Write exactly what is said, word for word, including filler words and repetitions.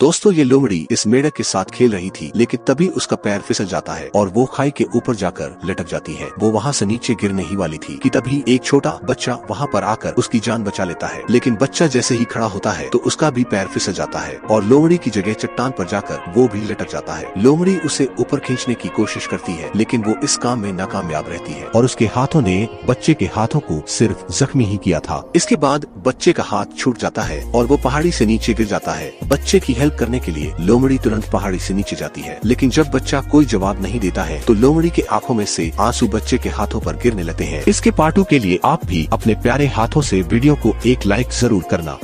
दोस्तों ये लोमड़ी इस मेढक के साथ खेल रही थी, लेकिन तभी उसका पैर फिसल जाता है और वो खाई के ऊपर जाकर लटक जाती है। वो वहाँ से नीचे गिरने ही वाली थी कि तभी एक छोटा बच्चा वहाँ पर आकर उसकी जान बचा लेता है, लेकिन बच्चा जैसे ही खड़ा होता है तो उसका भी पैर फिसल जाता है और लोमड़ी की जगह चट्टान पर जाकर वो भी लटक जाता है। लोमड़ी उसे ऊपर खींचने की कोशिश करती है, लेकिन वो इस काम में नाकामयाब रहती है और उसके हाथों ने बच्चे के हाथों को सिर्फ जख्मी ही किया था। इसके बाद बच्चे का हाथ छूट जाता है और वो पहाड़ी से नीचे गिर जाता है। बच्चे की करने के लिए लोमड़ी तुरंत पहाड़ी से नीचे जाती है, लेकिन जब बच्चा कोई जवाब नहीं देता है तो लोमड़ी के आंखों में से आंसू बच्चे के हाथों पर गिरने लगते हैं। इसके पार्ट टू के लिए आप भी अपने प्यारे हाथों से वीडियो को एक लाइक जरूर करना।